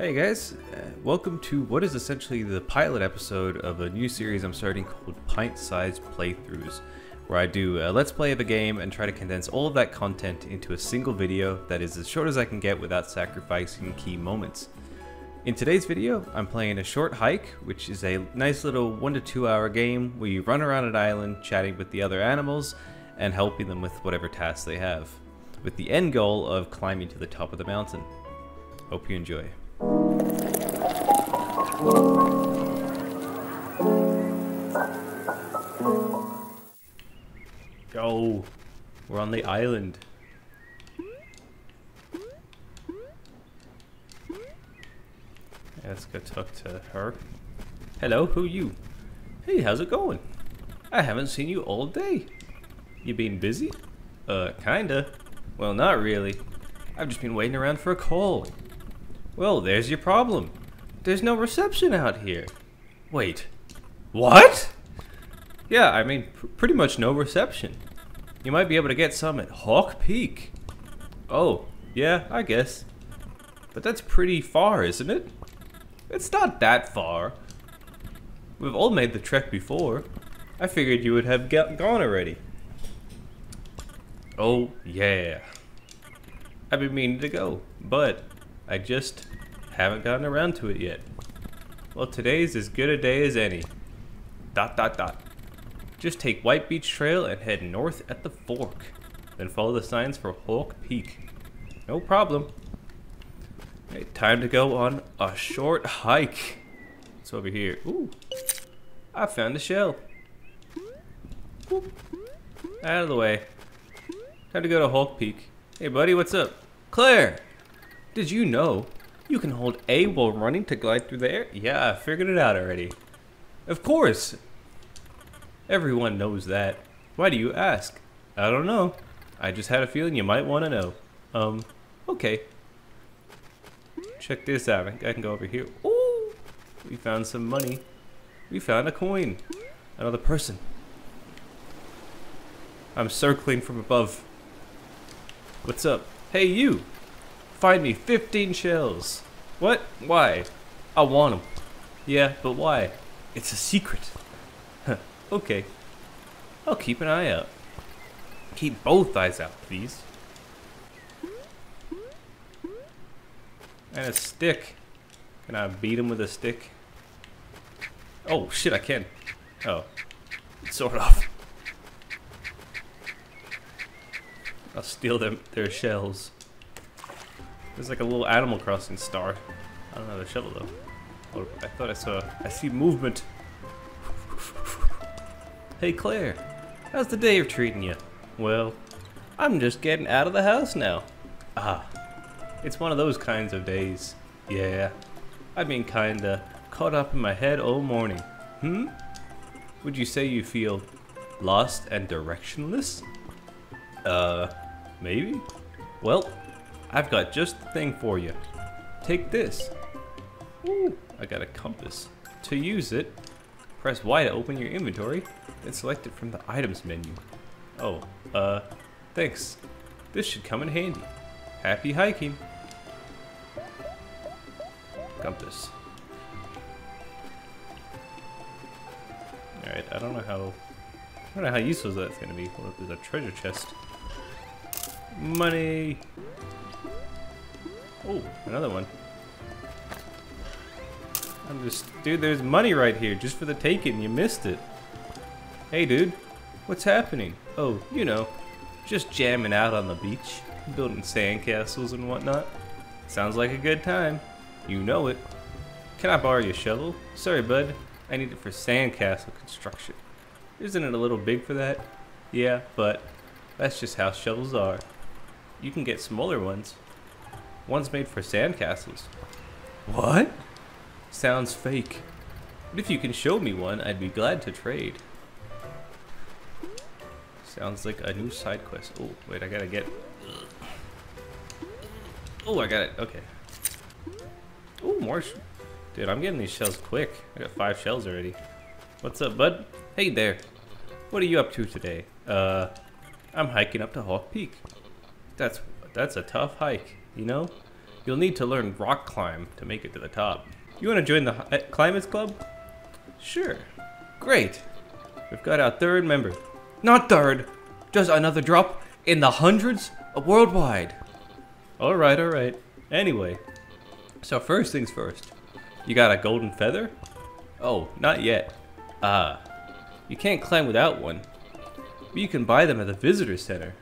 Hey guys, welcome to what is essentially the pilot episode of a new series I'm starting called Pint-Sized Playthroughs, where I do a let's play of a game and try to condense all of that content into a single video that is as short as I can get without sacrificing key moments. In today's video, I'm playing A Short Hike, which is a nice little 1 to 2 hour game where you run around an island chatting with the other animals and helping them with whatever tasks they have, with the end goal of climbing to the top of the mountain. Hope you enjoy. Yo, we're on the island. Let's go talk to her. Hello, who are you? Hey, how's it going? I haven't seen you all day. You been busy? Kinda. Well, not really. I've just been waiting around for a call. Well, there's your problem. There's no reception out here. Wait, what? Yeah, I mean, pretty much no reception. You might be able to get some at Hawk Peak. Oh, yeah, I guess. But that's pretty far, isn't it? It's not that far. We've all made the trek before. I figured you would have gone already. Oh, yeah. I've been meaning to go, but I just haven't gotten around to it yet. Well, today's as good a day as any. ... Just take White Beach Trail and head north at the fork. Then follow the signs for Hawk Peak. No problem. Okay, time to go on a short hike. It's over here. Ooh, I found a shell. Whoop. Out of the way. Time to go to Hawk Peak. Hey buddy, what's up? Claire! Did you know you can hold A while running to glide through the air? Yeah, I figured it out already. Of course. Everyone knows that. Why do you ask? I don't know. I just had a feeling you might want to know. Okay. Check this out. I can go over here. Ooh! We found some money. We found a coin. Another person. I'm circling from above. What's up? Hey, you! Find me 15 shells. What? Why? I want them. Yeah, but why? It's a secret. Okay. I'll keep an eye out. Keep both eyes out, please. And a stick. Can I beat him with a stick? Oh, shit, I can. Oh. Sort of. I'll steal their shells. There's like a little Animal Crossing star. I don't know the shovel though. Oh, I thought I saw. I see movement. Hey Claire, how's the day treating you? Well, I'm just getting out of the house now. Ah, it's one of those kinds of days. Yeah, I've been kinda caught up in my head all morning. Would you say you feel lost and directionless? Maybe? Well, I've got just the thing for you. Take this. Ooh, I got a compass. To use it, press Y to open your inventory, then select it from the items menu. Oh, thanks. This should come in handy. Happy hiking. Compass. Alright, I don't know how useful that's gonna be. Well, there's a treasure chest. Money! Oh, another one. I'm just... Dude, there's money right here, just for the taking. You missed it. Hey, dude. What's happening? Oh, you know, just jamming out on the beach. Building sandcastles and whatnot. Sounds like a good time. You know it. Can I borrow your shovel? Sorry, bud. I need it for sandcastle construction. Isn't it a little big for that? Yeah, but that's just how shovels are. You can get smaller ones. One's made for sandcastles. What? Sounds fake. But if you can show me one, I'd be glad to trade. Sounds like a new side quest. Oh, wait, I gotta get... Oh, I got it. Okay. Oh, more... Dude, I'm getting these shells quick. I got 5 shells already. What's up, bud? Hey there. What are you up to today? I'm hiking up to Hawk Peak. That's a tough hike, you know? You'll need to learn rock climb to make it to the top. You want to join the climbers club? Sure. Great. We've got our third member. Not third. Just another drop in the hundreds worldwide. All right, all right. Anyway, so first things first. You got a golden feather? Oh, not yet. You can't climb without one. But you can buy them at the visitor center.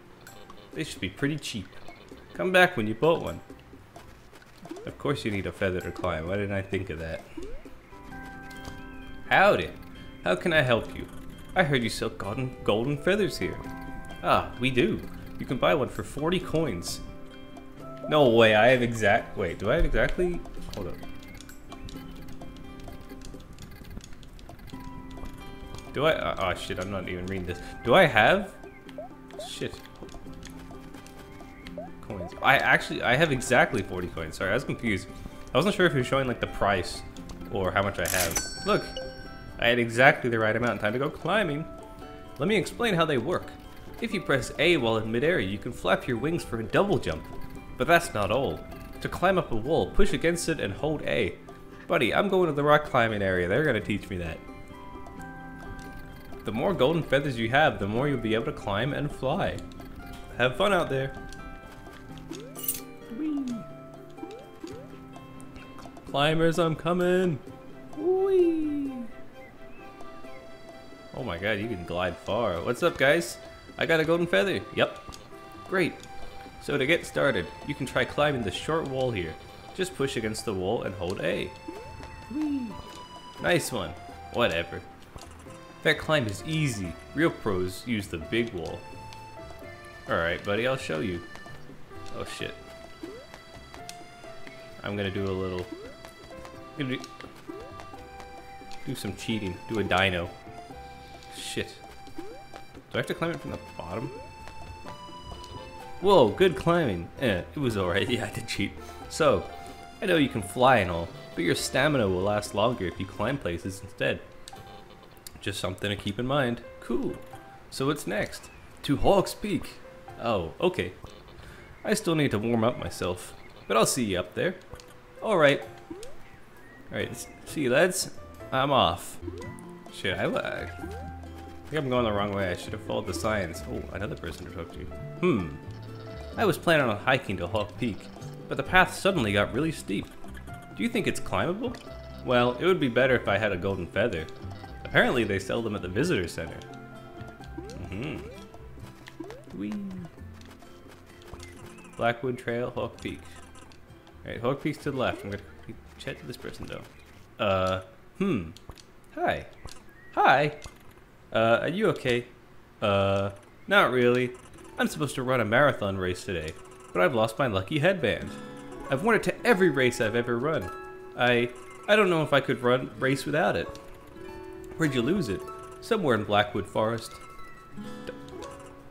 They should be pretty cheap. Come back when you bought one. Of course you need a feather to climb. Why didn't I think of that? Howdy. How can I help you? I heard you sell golden feathers here. Ah, we do. You can buy one for 40 coins. No way, I have wait, do I have exactly? Hold up. Do I? Oh shit, I'm not even reading this. Do I have? Shit. Coins. I have exactly 40 coins. Sorry, I was confused. I wasn't sure if you were showing like the price or how much I have. Look, I had exactly the right amount in time to go climbing. Let me explain how they work. If you press A while in midair, you can flap your wings for a double jump. But that's not all. To climb up a wall, push against it and hold A. Buddy, I'm going to the rock climbing area. They're gonna teach me that. The more golden feathers you have, the more you'll be able to climb and fly. Have fun out there. Whee. Climbers, I'm coming. Whee. Oh my god, you can glide far. What's up, guys? I got a golden feather. Yep. Great. So to get started, you can try climbing the short wall here. Just push against the wall and hold A. Whee. Nice one. Whatever. That climb is easy. Real pros use the big wall. Alright, buddy, I'll show you. Oh, shit. I'm gonna do a little... Do some cheating. Do a dino. Shit. Do I have to climb it from the bottom? Whoa, good climbing. It was alright. Yeah, I did cheat. So, I know you can fly and all, but your stamina will last longer if you climb places instead. Just something to keep in mind. Cool. So what's next? To Hawk's Peak. Oh, okay. I still need to warm up myself, but I'll see you up there. Alright. Alright, see you lads. I'm off. Shit, I think I'm going the wrong way. I should have followed the signs. Oh, another person to talk to. I was planning on hiking to Hawk Peak, but the path suddenly got really steep. Do you think it's climbable? Well, it would be better if I had a golden feather. Apparently they sell them at the visitor center. Whee. Blackwood Trail, Hawk Peak. Alright, Hawk Peak's to the left. I'm gonna chat to this person though. Hi. Hi. Are you okay? Not really. I'm supposed to run a marathon race today, but I've lost my lucky headband. I've worn it to every race I've ever run. I don't know if I could race without it. Where'd you lose it? Somewhere in Blackwood Forest,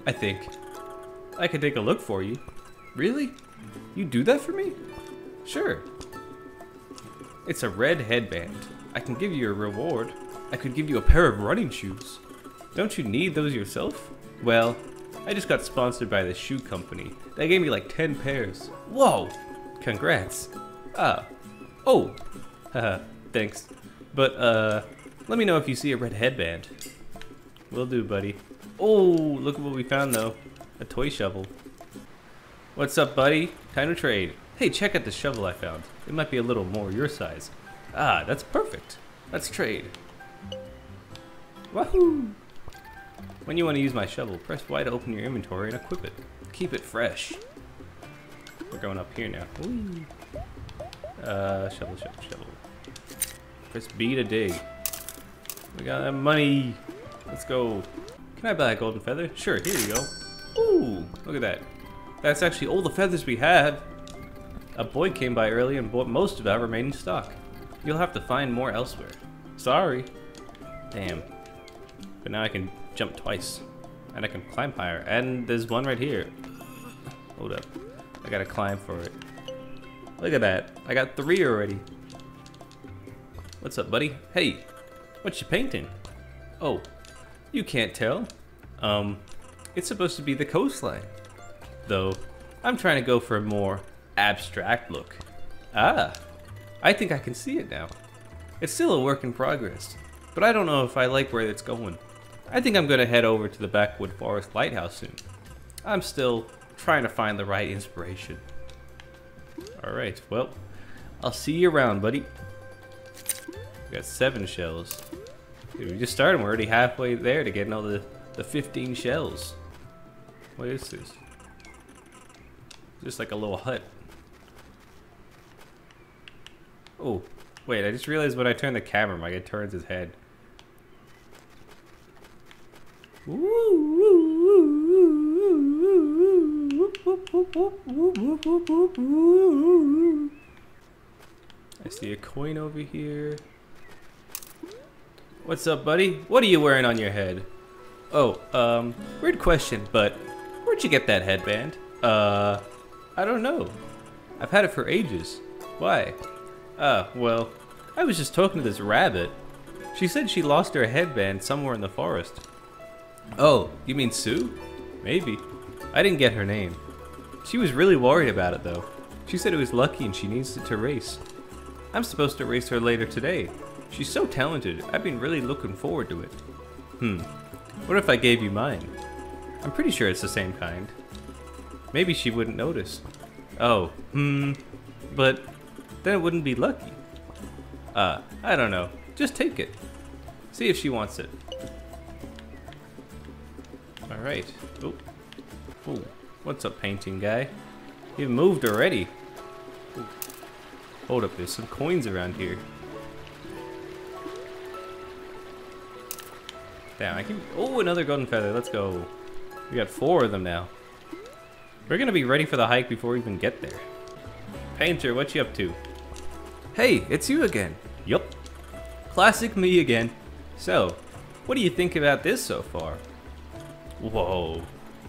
I think. I could take a look for you. Really? You do that for me? Sure. It's a red headband. I can give you a reward. I could give you a pair of running shoes. Don't you need those yourself? Well, I just got sponsored by this shoe company. They gave me like 10 pairs. Whoa! Congrats. Oh. Haha, thanks. But, let me know if you see a red headband. Will do, buddy. Oh, look at what we found, though. A toy shovel. What's up, buddy? Time to trade. Hey, check out the shovel I found. It might be a little more your size. Ah, that's perfect. Let's trade. Wahoo! When you want to use my shovel, press Y to open your inventory and equip it. Keep it fresh. We're going up here now. Ooh. Shovel, shovel, shovel. Press B to dig. We got that money. Let's go. Can I buy a golden feather? Sure, here you go. Ooh, look at that. That's actually all the feathers we have. A boy came by early and bought most of our remaining stock. You'll have to find more elsewhere. Sorry. Damn. But now I can jump twice. And I can climb higher. And there's one right here. Hold up. I gotta climb for it. Look at that. I got 3 already. What's up, buddy? Hey. What you painting? Oh, you can't tell. It's supposed to be the coastline. Though, I'm trying to go for a more abstract look. Ah, I think I can see it now. It's still a work in progress, but I don't know if I like where it's going. I think I'm going to head over to the Backwood Forest Lighthouse soon. I'm still trying to find the right inspiration. Alright, well, I'll see you around, buddy. We got 7 shells. Dude, we just started, we're already halfway there to getting all the 15 shells. What is this? Just like a little hut. Oh, wait, I just realized when I turn the camera, my guy turns his head. I see a coin over here. What's up, buddy? What are you wearing on your head? Oh, weird question, but where'd you get that headband? I don't know. I've had it for ages. Why? Well, I was just talking to this rabbit. She said she lost her headband somewhere in the forest. Oh, you mean Sue? Maybe. I didn't get her name. She was really worried about it, though. She said it was lucky and she needs it to race. I'm supposed to race her later today. She's so talented. I've been really looking forward to it. What if I gave you mine? I'm pretty sure it's the same kind. Maybe she wouldn't notice. Oh, but then it wouldn't be lucky. I don't know. Just take it. See if she wants it. Alright. Oh. Oh. What's up, painting guy? You've moved already. Ooh. Hold up, there's some coins around here. Damn, I can... Oh, another golden feather. Let's go. We got 4 of them now. We're gonna be ready for the hike before we even get there. Painter, what you up to? Hey, it's you again. Yup. Classic me again. So, what do you think about this so far? Whoa,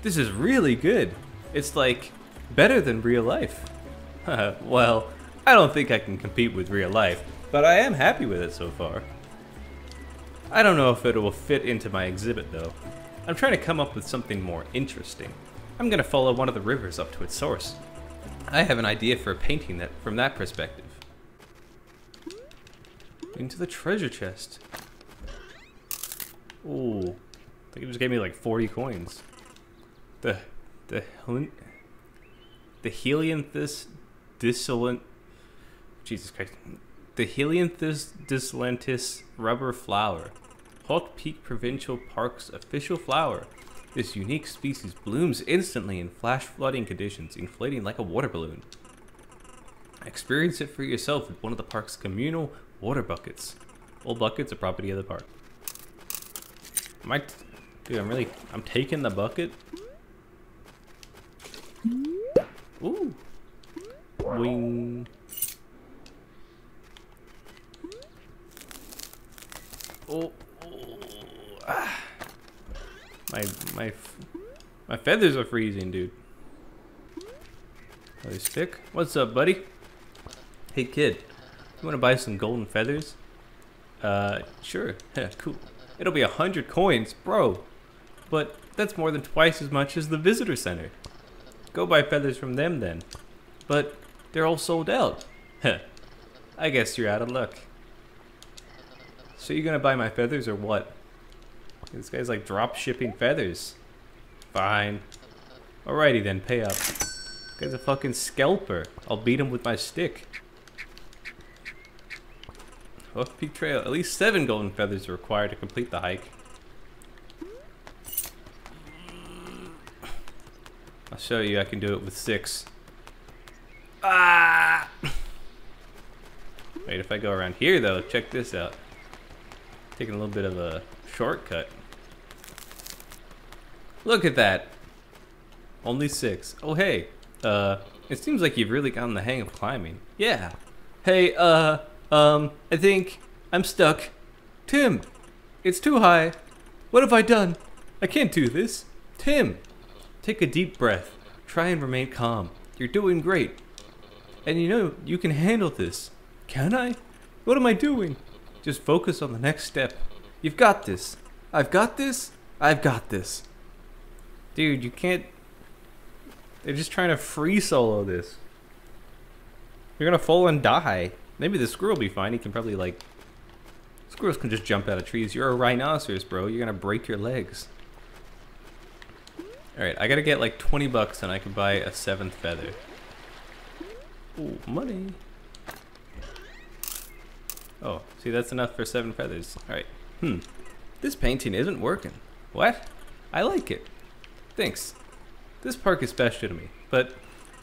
this is really good. It's like, better than real life. Well, I don't think I can compete with real life, but I am happy with it so far. I don't know if it will fit into my exhibit though. I'm trying to come up with something more interesting. I'm gonna follow one of the rivers up to its source. I have an idea for a painting that from that perspective. Into the treasure chest. Ooh. I think it just gave me like 40 coins. The Helianthus Dissolentis. Jesus Christ. The Helianthus Dissolentis rubber flower. Oak Peak Provincial Park's official flower. This unique species blooms instantly in flash flooding conditions, inflating like a water balloon. Experience it for yourself with one of the park's communal water buckets. All buckets are property of the park. Dude, I'm taking the bucket. Ooh. Wing. Oh. Oh. Ah. My feathers are freezing, dude. Are they stick? What's up, buddy? Hey, kid. You want to buy some golden feathers? Sure. Cool. It'll be 100 coins, bro. But that's more than twice as much as the visitor center. Go buy feathers from them then. But they're all sold out. I guess you're out of luck. So you're gonna buy my feathers or what? This guy's like drop shipping feathers. Fine. Alrighty then, pay up. This guy's a fucking scalper. I'll beat him with my stick. Oak Peak Trail. At least 7 golden feathers are required to complete the hike. I'll show you I can do it with 6. Ah! Wait, if I go around here though, check this out. Taking a little bit of a shortcut. Look at that. Only 6. Oh hey. It seems like you've really gotten the hang of climbing. Yeah. Hey, I think I'm stuck. Tim, it's too high. What have I done? I can't do this. Tim, take a deep breath. Try and remain calm. You're doing great. And you know, you can handle this. Can I? What am I doing? Just focus on the next step. You've got this. I've got this. I've got this. Dude, you can't... They're just trying to free solo this. You're gonna fall and die. Maybe the squirrel will be fine. He can probably, like... Squirrels can just jump out of trees. You're a rhinoceros, bro. You're gonna break your legs. Alright, I gotta get like 20 bucks and I can buy a 7th feather. Ooh, money. Oh, see, that's enough for 7 feathers. Alright. This painting isn't working. What? I like it. Thanks. This park is special to me, but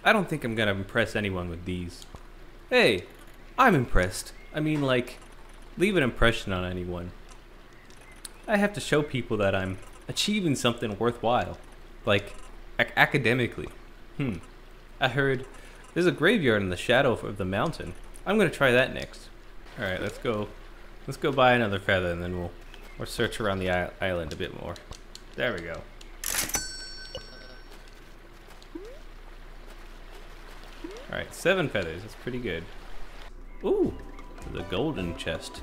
I don't think I'm gonna impress anyone with these. Hey, I'm impressed. I mean, like, leave an impression on anyone. I have to show people that I'm achieving something worthwhile. Like, academically. I heard there's a graveyard in the shadow of the mountain. I'm gonna try that next. Alright, let's go. Let's go buy another feather and then we'll search around the island a bit more. There we go. Alright, 7 feathers. That's pretty good. Ooh! The golden chest.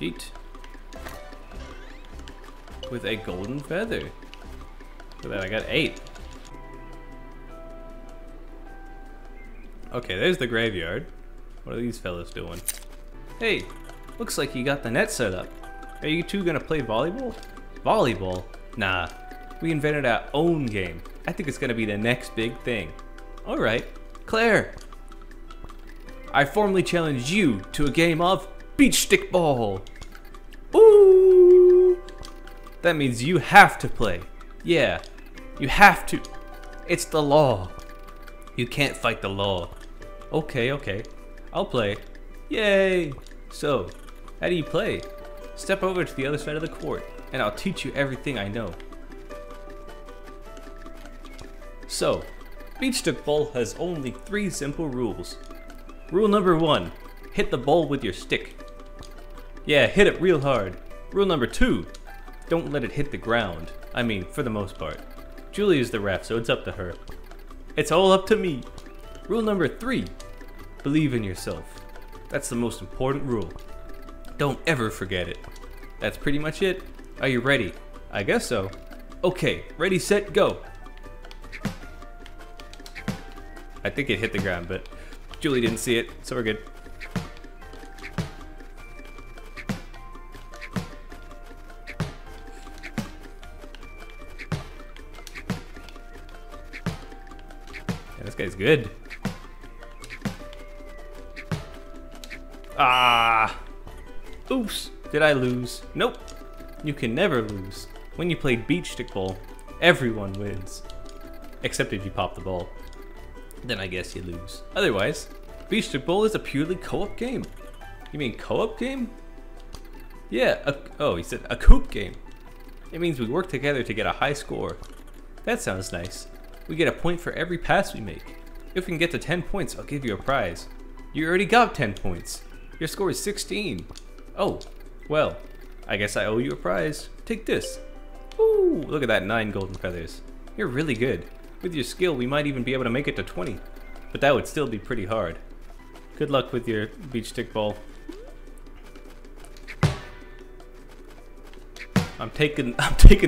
Eat. With a golden feather. Look at that, I got 8. Okay, there's the graveyard. What are these fellas doing? Hey, looks like you got the net set up. Are you two gonna play volleyball? Volleyball? Nah, we invented our own game. I think it's gonna be the next big thing. Alright, Claire. I formally challenge you to a game of beach stick ball. Ooh! That means you have to play. Yeah, you have to. It's the law. You can't fight the law. Okay, okay. I'll play. Yay! So, how do you play? Step over to the other side of the court, and I'll teach you everything I know. So, beach stick ball has only 3 simple rules. Rule number 1, hit the ball with your stick. Yeah, hit it real hard. Rule number 2, don't let it hit the ground. I mean, for the most part. Julie is the ref, so it's up to her. It's all up to me. Rule number 3, believe in yourself. That's the most important rule. Don't ever forget it. That's pretty much it. Are you ready? I guess so. Okay, ready, set, go. I think it hit the ground, but Julie didn't see it, so we're good. Guy's good. Ah! Oops! Did I lose? Nope. You can never lose. When you play beach stickball, everyone wins. Except if you pop the ball. Then I guess you lose. Otherwise, beach stickball is a purely co-op game. You mean co-op game? Yeah. Oh, he said a coop game. It means we work together to get a high score. That sounds nice. We get a point for every pass we make. If we can get to 10 points, I'll give you a prize. You already got 10 points. Your score is 16. Oh, well, I guess I owe you a prize. Take this. Ooh, look at that, 9 golden feathers. You're really good. With your skill, we might even be able to make it to 20. But that would still be pretty hard. Good luck with your beach stick ball. I'm taking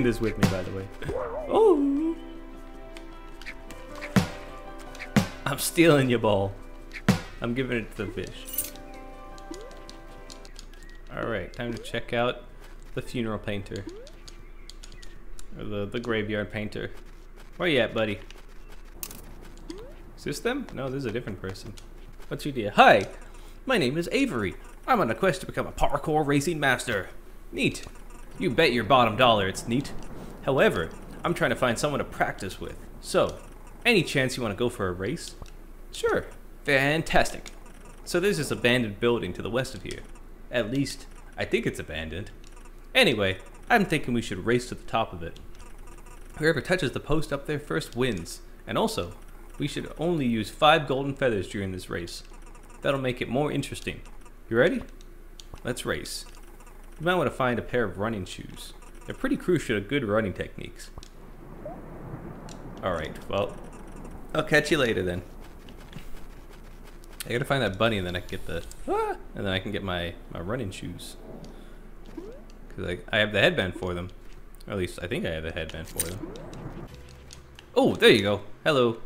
this with me, by the way. Oh. I'm stealing your ball. I'm giving it to the fish. Alright, time to check out the funeral painter. Or the graveyard painter. Where you at, buddy? Is this them? No, this is a different person. What's your deal? Hi! My name is Avery. I'm on a quest to become a parkour racing master. Neat. You bet your bottom dollar it's neat. However, I'm trying to find someone to practice with. So, any chance you want to go for a race? Sure. Fantastic. So there's this abandoned building to the west of here. At least, I think it's abandoned. Anyway, I'm thinking we should race to the top of it. Whoever touches the post up there first wins. And also, we should only use 5 golden feathers during this race. That'll make it more interesting. You ready? Let's race. You might want to find a pair of running shoes. They're pretty crucial to good running techniques. Alright, well... I'll catch you later then. I gotta find that bunny and then I can get the... Ah, and then I can get my running shoes. Because I have the headband for them. Or at least I think I have the headband for them. Oh, there you go. Hello.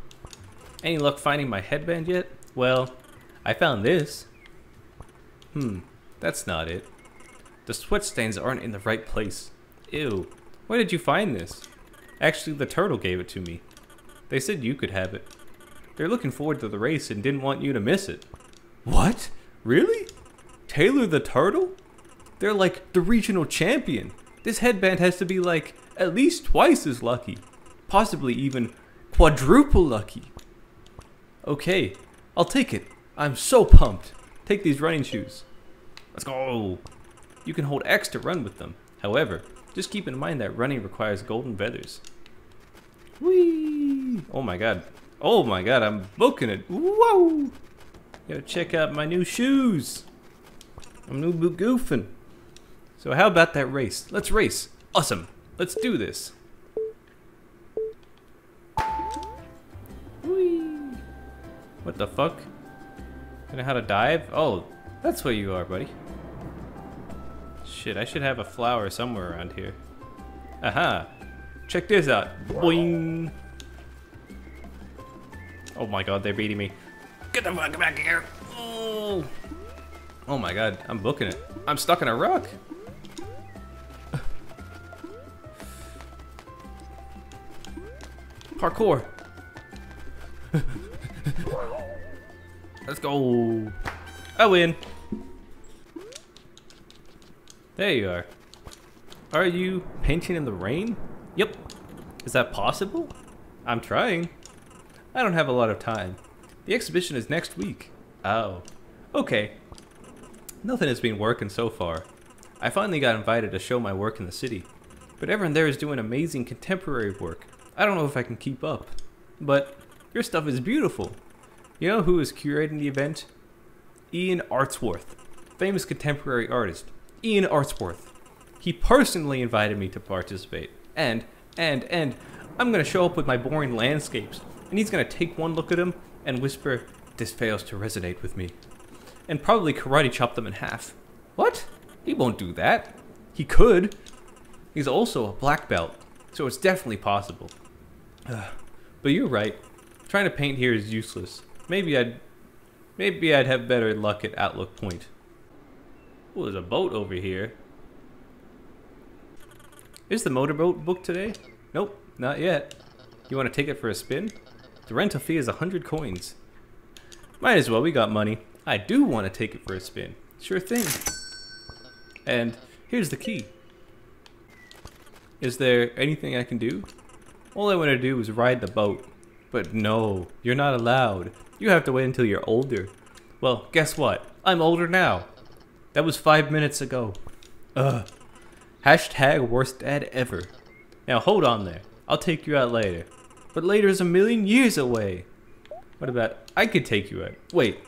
Any luck finding my headband yet? Well, I found this. That's not it. The sweat stains aren't in the right place. Ew. Why did you find this? Actually, the turtle gave it to me. They said you could have it. They're looking forward to the race and didn't want you to miss it. What? Really? Taylor the turtle? They're like the regional champion. This headband has to be like at least twice as lucky. Possibly even quadruple lucky. Okay, I'll take it. I'm so pumped. Take these running shoes. Let's go. You can hold X to run with them. However, just keep in mind that running requires golden feathers. Whee! Oh my god. Oh my god, I'm booking it. Whoa! Yo, check out my new shoes. I'm new boot goofing. So how about that race? Let's race. Awesome. Let's do this. Whee! What the fuck? You know how to dive? Oh, that's where you are, buddy. Shit, I should have a flower somewhere around here. Aha! Check this out. Boing! Oh my god, they're beating me. Get the fuck back here! Oh, oh my god, I'm booking it. I'm stuck in a rock! Parkour! Let's go! I win! There you are. Are you painting in the rain? Yep. Is that possible? I'm trying. I don't have a lot of time. The exhibition is next week. Oh. Okay. Nothing has been working so far. I finally got invited to show my work in the city. But everyone there is doing amazing contemporary work. I don't know if I can keep up. But your stuff is beautiful. You know who is curating the event? Ian Artsworth, famous contemporary artist. Ian Artsworth. He personally invited me to participate. And I'm gonna show up with my boring landscapes. And he's gonna take one look at them and whisper, "This fails to resonate with me." And probably karate chop them in half. What? He won't do that. He could. He's also a black belt. So it's definitely possible. But you're right. Trying to paint here is useless. Maybe I'd have better luck at Outlook Point. Oh, there's a boat over here. Is the motorboat booked today? Nope, not yet. You want to take it for a spin? The rental fee is 100 coins. Might as well, we got money. I do want to take it for a spin. Sure thing. And here's the key. Is there anything I can do? All I want to do is ride the boat. But no, you're not allowed. You have to wait until you're older. Well, guess what? I'm older now. That was 5 minutes ago. Ugh. Hashtag worst dad ever. Now hold on there. I'll take you out later. But later is a million years away. What about I could take you out? Wait,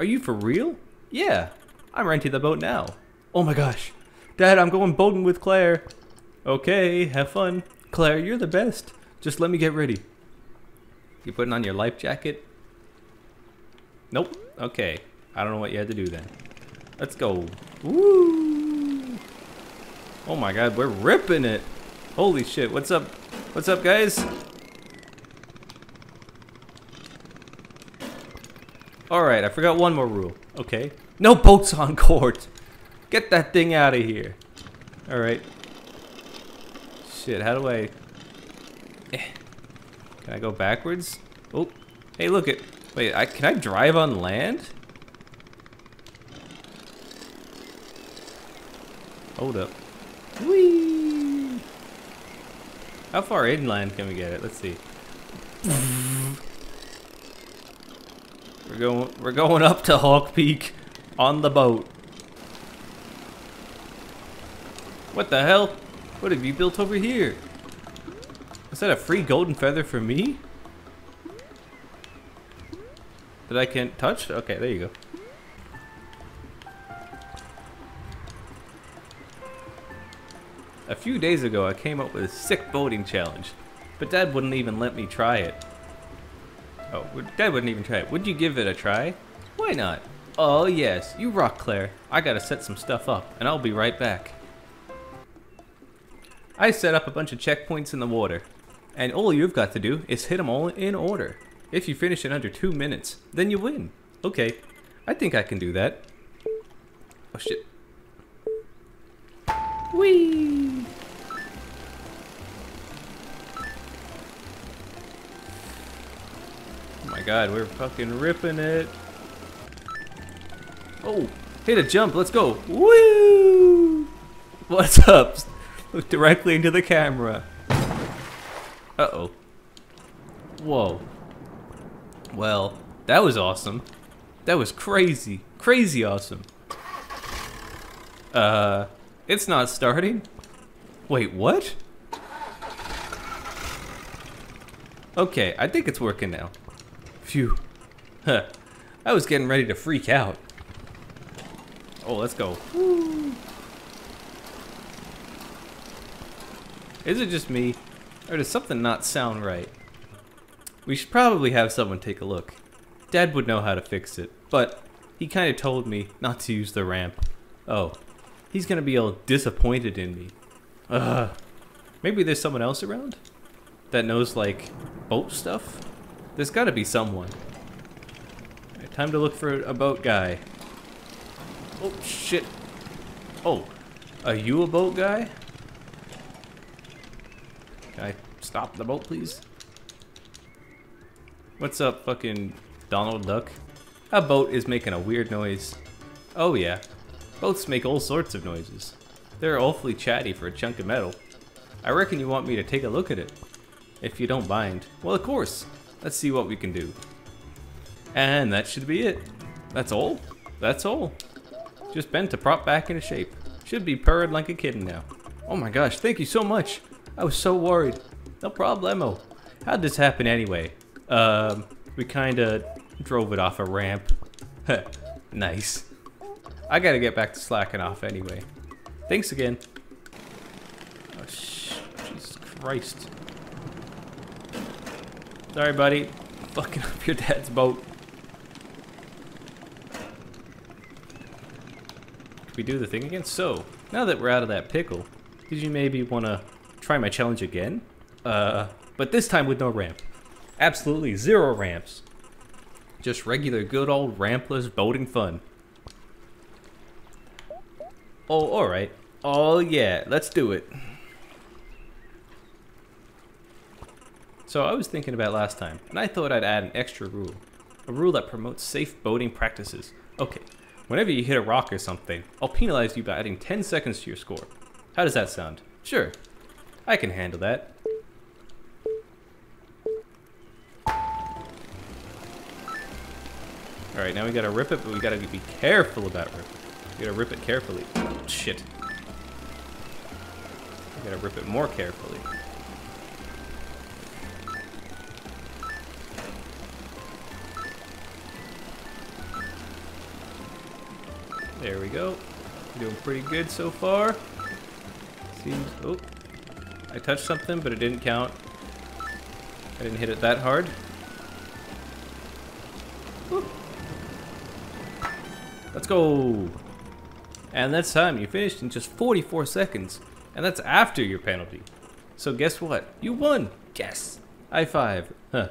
are you for real? Yeah, I'm renting the boat now. Oh my gosh. Dad, I'm going boating with Claire. Okay, have fun. Claire, you're the best. Just let me get ready. You putting on your life jacket? Nope. Okay. I don't know what you had to do then. Let's go. Woo! Oh my god, we're ripping it. Holy shit. What's up? What's up, guys? Alright, I forgot one more rule. Okay. No boats on court. Get that thing out of here. Alright. Shit, how do I... Can I go backwards? Oh, hey, look it. Wait, can I drive on land? Hold up. Whee! How far inland can we get it? Let's see. We're going up to Hawk Peak on the boat. What the hell? What have you built over here? Is that a free golden feather for me? That I can't touch? Okay, there you go. A few days ago, I came up with a sick boating challenge, but Dad wouldn't even let me try it. Oh, Dad wouldn't even try it. Would you give it a try? Why not? Oh yes, you rock, Claire. I gotta set some stuff up, and I'll be right back. I set up a bunch of checkpoints in the water. And all you've got to do is hit them all in order. If you finish in under 2 minutes, then you win. Okay, I think I can do that. Oh shit. Whee! Oh my god, we're fucking ripping it. Oh, hit a jump, let's go. Woo! What's up? Look directly into the camera. Uh-oh. Whoa. Well, that was awesome. That was crazy. Crazy awesome. It's not starting. Wait, what? Okay, I think it's working now. Phew. Huh. I was getting ready to freak out. Oh, let's go. Woo. Is it just me? Or does something not sound right? We should probably have someone take a look. Dad would know how to fix it, but he kind of told me not to use the ramp. Oh, he's gonna be all disappointed in me. Ugh. Maybe there's someone else around? That knows, like, boat stuff? There's gotta be someone. Right, time to look for a boat guy. Oh, shit. Oh, are you a boat guy? Can I stop the boat, please? What's up, fucking Donald Duck? A boat is making a weird noise. Oh yeah, boats make all sorts of noises. They're awfully chatty for a chunk of metal. I reckon you want me to take a look at it, if you don't mind. Well, of course. Let's see what we can do. And that should be it. That's all? That's all. Just bent to prop back into shape. Should be purring like a kitten now. Oh my gosh, thank you so much. I was so worried. No problemo. How'd this happen anyway? We kinda drove it off a ramp. Nice. I gotta get back to slacking off anyway. Thanks again. Oh, Jesus Christ. Sorry, buddy. I'm fucking up your dad's boat. Can we do the thing again? So, now that we're out of that pickle, did you maybe wanna try my challenge again? But this time with no ramp. Absolutely zero ramps. Just regular good old rampless boating fun. Oh, alright. Oh yeah, let's do it. So I was thinking about last time, and I thought I'd add an extra rule. A rule that promotes safe boating practices. Okay, whenever you hit a rock or something, I'll penalize you by adding 10 seconds to your score. How does that sound? Sure, I can handle that. Alright, now we gotta rip it, but we gotta be careful about ripping. We gotta rip it carefully. Oh, shit. We gotta rip it more carefully. There we go. Doing pretty good so far. Seems. Oh. I touched something, but it didn't count. I didn't hit it that hard. Woo. Let's go! And that's time. You finished in just 44 seconds. And that's after your penalty. So guess what? You won! Yes! High five. Huh.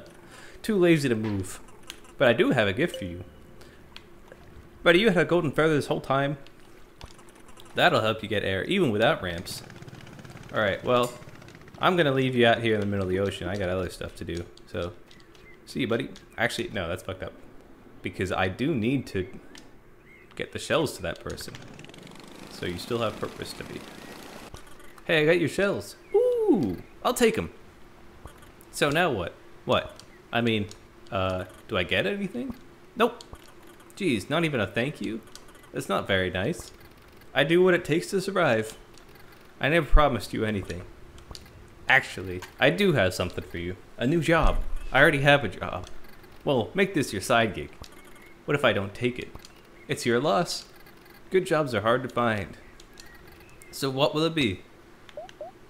Too lazy to move. But I do have a gift for you. Buddy, you had a golden feather this whole time. That'll help you get air, even without ramps. Alright, well, I'm gonna leave you out here in the middle of the ocean. I got other stuff to do. So, see you, buddy. Actually, no, that's fucked up. Because I do need to get the shells to that person. So you still have purpose to be. Hey, I got your shells. Ooh, I'll take them. So now what? What? I mean, do I get anything? Nope. Geez, not even a thank you? That's not very nice. I do what it takes to survive. I never promised you anything. Actually, I do have something for you. A new job. I already have a job. Well, make this your side gig. What if I don't take it? It's your loss. Good jobs are hard to find. So what will it be?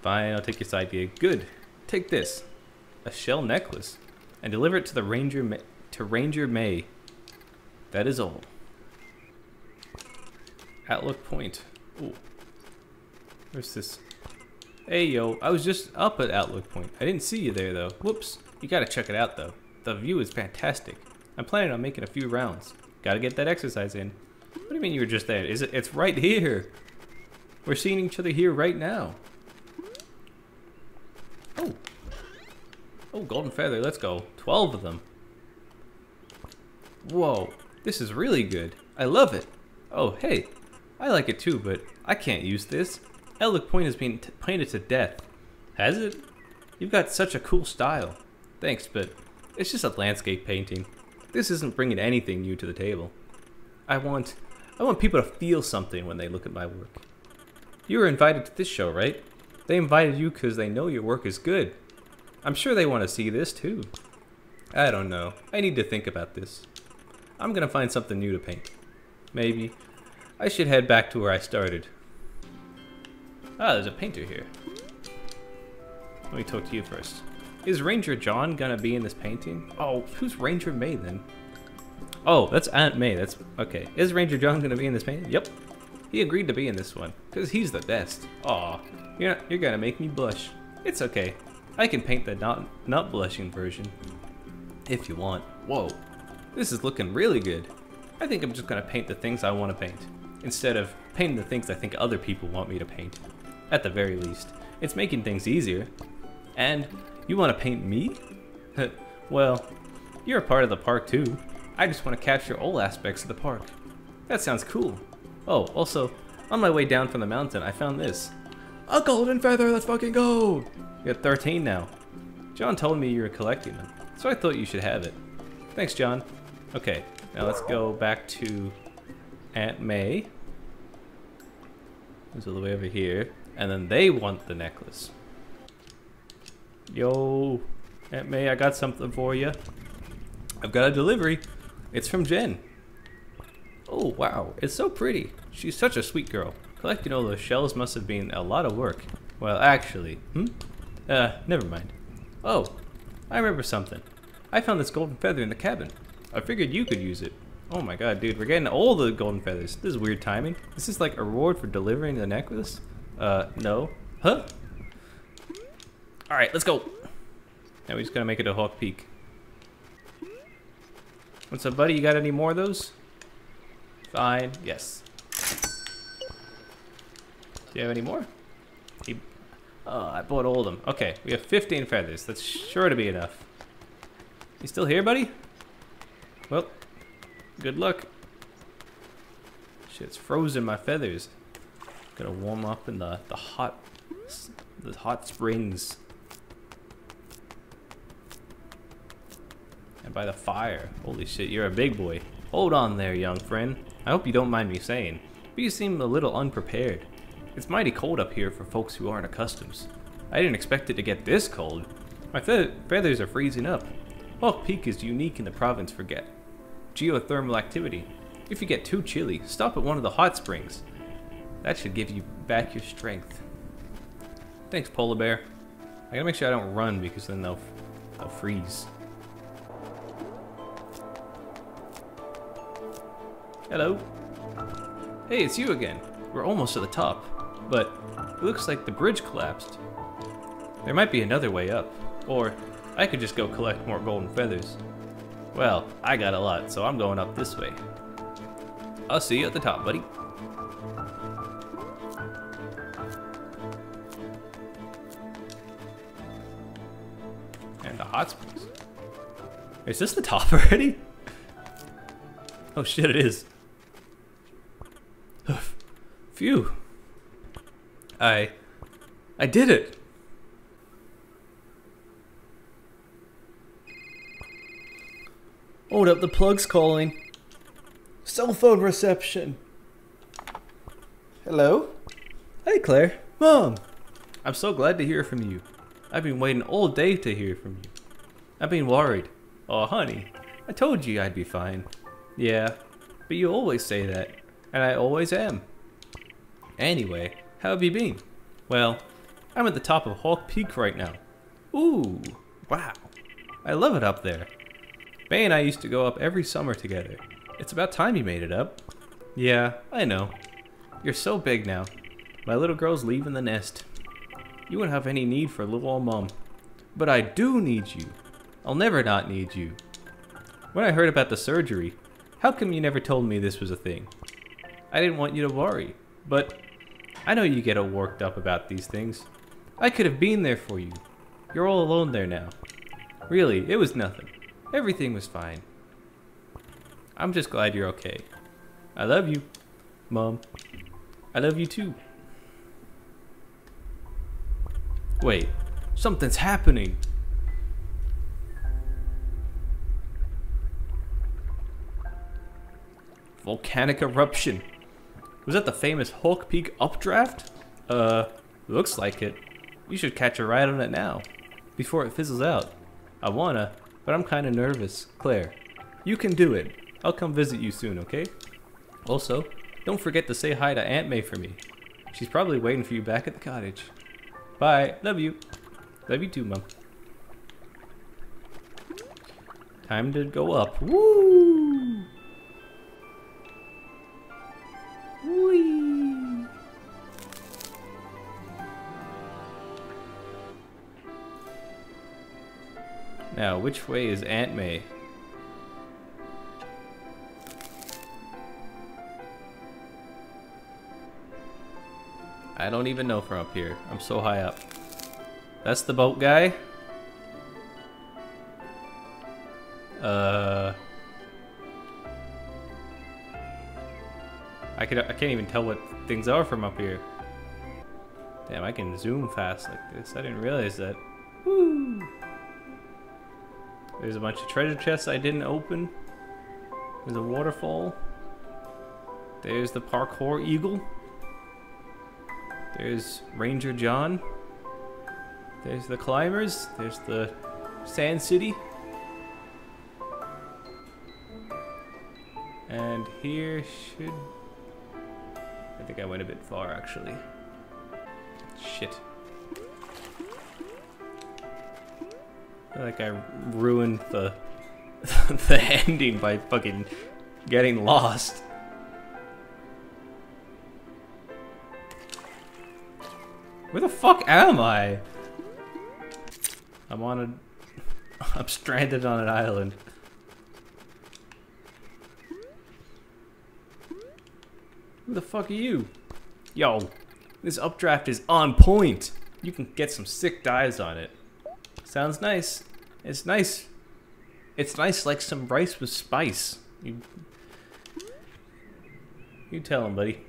Fine, I'll take your side gig. Good. Take this. A shell necklace. And deliver it to the Ranger May. That is all. Outlook Point. Ooh. Where's this? Hey yo, I was just up at Outlook Point. I didn't see you there though. Whoops. You gotta check it out though. The view is fantastic. I'm planning on making a few rounds. Gotta get that exercise in. What do you mean you were just there? Is it? It's right here. We're seeing each other here right now. Oh. Oh, golden feather. Let's go. 12 of them. Whoa. This is really good. I love it. Oh, hey. I like it too, but I can't use this. Outlook Point is being painted to death. Has it? You've got such a cool style. Thanks, but it's just a landscape painting. This isn't bringing anything new to the table. I want people to feel something when they look at my work. You were invited to this show, right? They invited you because they know your work is good. I'm sure they want to see this too. I don't know. I need to think about this. I'm gonna find something new to paint. Maybe. I should head back to where I started. Ah, there's a painter here. Let me talk to you first. Is Ranger John gonna be in this painting? Oh, who's Ranger May then? Oh, that's Aunt May, that's... Okay. Is Ranger John gonna be in this painting? Yep. He agreed to be in this one, because he's the best. Aw, you're gonna make me blush. It's okay. I can paint the not blushing version. If you want. Whoa. This is looking really good. I think I'm just gonna paint the things I want to paint, instead of painting the things I think other people want me to paint. At the very least. It's making things easier. And... you want to paint me? Well, you're a part of the park too. I just want to capture all aspects of the park. That sounds cool. Oh, also, on my way down from the mountain, I found this. A golden feather, let's fucking go! You're at 13 now. John told me you were collecting them, so I thought you should have it. Thanks, John. Okay, now let's go back to Aunt May. It's all the way over here. And then they want the necklace. Yo, Aunt May, I got something for you. I've got a delivery. It's from Jen. Oh, wow. It's so pretty. She's such a sweet girl. Collecting all those shells must have been a lot of work. Well, actually, never mind. Oh, I remember something. I found this golden feather in the cabin. I figured you could use it. Oh my god, dude, we're getting all the golden feathers. This is weird timing. Is this like a reward for delivering the necklace? No. Huh? Alright, let's go. Now we just gotta make it to Hawk Peak. What's up, buddy? You got any more of those? Fine. Yes. Do you have any more? I bought all of them. Okay, we have 15 feathers. That's sure to be enough. You still here, buddy? Well, good luck. Shit, it's frozen my feathers. Gotta warm up in the hot springs. And by the fire. Holy shit, you're a big boy. Hold on there, young friend. I hope you don't mind me saying, but you seem a little unprepared. It's mighty cold up here for folks who aren't accustomed. I didn't expect it to get this cold. My feathers are freezing up. Oak Peak is unique in the province for geothermal activity. If you get too chilly, stop at one of the hot springs. That should give you back your strength. Thanks, polar bear. I gotta make sure I don't run because then they'll freeze. Hello. Hey, it's you again. We're almost at the top, but it looks like the bridge collapsed. There might be another way up, or I could just go collect more golden feathers. Well, I got a lot, so I'm going up this way. I'll see you at the top, buddy. And the hot springs. Is this the top already? Oh shit, it is. Phew. I did it! Hold up, the plug's calling. Cell phone reception. Hello? Hey, Claire. Mom! I'm so glad to hear from you. I've been waiting all day to hear from you. I've been worried. Oh, honey. I told you I'd be fine. Yeah, but you always say that, and I always am. Anyway, how have you been? Well, I'm at the top of Hawk Peak right now. Ooh, wow. I love it up there. Bay and I used to go up every summer together. It's about time you made it up. Yeah, I know. You're so big now. My little girl's leaving the nest. You wouldn't have any need for little old mom. But I do need you. I'll never not need you. When I heard about the surgery, How come you never told me this was a thing? I didn't want you to worry, but I know you get all worked up about these things. I could have been there for you. You're all alone there now. Really, it was nothing. Everything was fine. I'm just glad you're okay. I love you, Mom. I love you too. Wait, something's happening. Volcanic eruption. Was that the famous Oak Peak updraft? Looks like it. You should catch a ride on it now, before it fizzles out. I wanna, but I'm kinda nervous. Claire, you can do it. I'll come visit you soon, okay? Also, don't forget to say hi to Aunt May for me. She's probably waiting for you back at the cottage. Bye, love you. Love you too, Mom. Time to go up. Woo! Whee! Now, which way is Aunt May? I don't even know from up here. I'm so high up. That's the boat guy? I can't even tell what things are from up here. Damn, I can zoom fast like this. I didn't realize that. Woo! There's a bunch of treasure chests I didn't open. There's a waterfall. There's the parkour eagle. There's Ranger John. There's the climbers. There's the Sand City. And here should... I think I went a bit far, actually. Shit. I feel like I ruined the, the ending by fucking getting lost. Where the fuck am I? I'm on a... I'm stranded on an island. Who the fuck are you? Yo, this updraft is on point. You can get some sick dives on it. Sounds nice. It's nice. It's nice like some rice with spice. You tell him, buddy.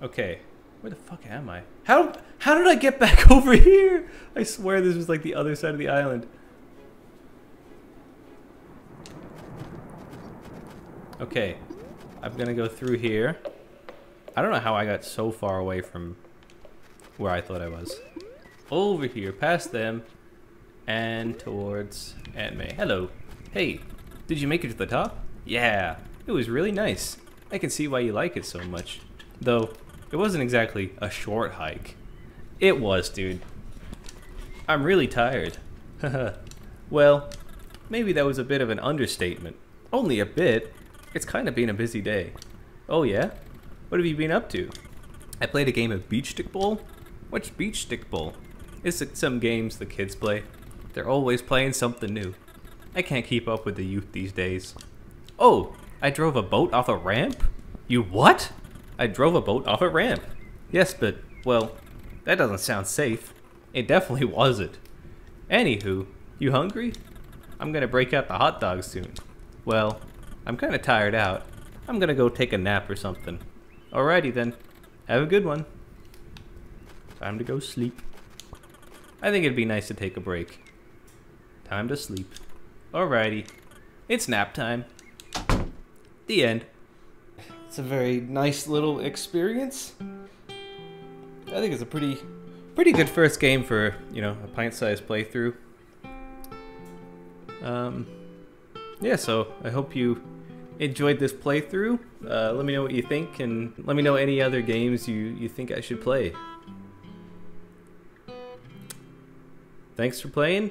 Okay. Where the fuck am I? How did I get back over here? I swear this was like the other side of the island. Okay, I'm gonna go through here. I don't know how I got so far away from where I thought I was. Over here, past them, and towards Aunt May. Hello. Hey, did you make it to the top? Yeah, it was really nice. I can see why you like it so much, though. It wasn't exactly a short hike. It was, dude. I'm really tired. Well, maybe that was a bit of an understatement. Only a bit. It's kind of been a busy day. Oh yeah? What have you been up to? I played a game of beach stickball. What's beach stickball? It's some games the kids play. They're always playing something new. I can't keep up with the youth these days. Oh, I drove a boat off a ramp? You what? I drove a boat off a ramp. Yes, but, well, that doesn't sound safe. It definitely wasn't. Anywho, you hungry? I'm gonna break out the hot dogs soon. Well, I'm kinda tired out. I'm gonna go take a nap or something. Alrighty then, have a good one. Time to go sleep. I think it'd be nice to take a break. Time to sleep. Alrighty, it's nap time. The end. It's a very nice little experience. I think it's a pretty good first game for, you know, a pint-sized playthrough. Yeah, so I hope you enjoyed this playthrough. Let me know what you think, and let me know any other games you think I should play. Thanks for playing.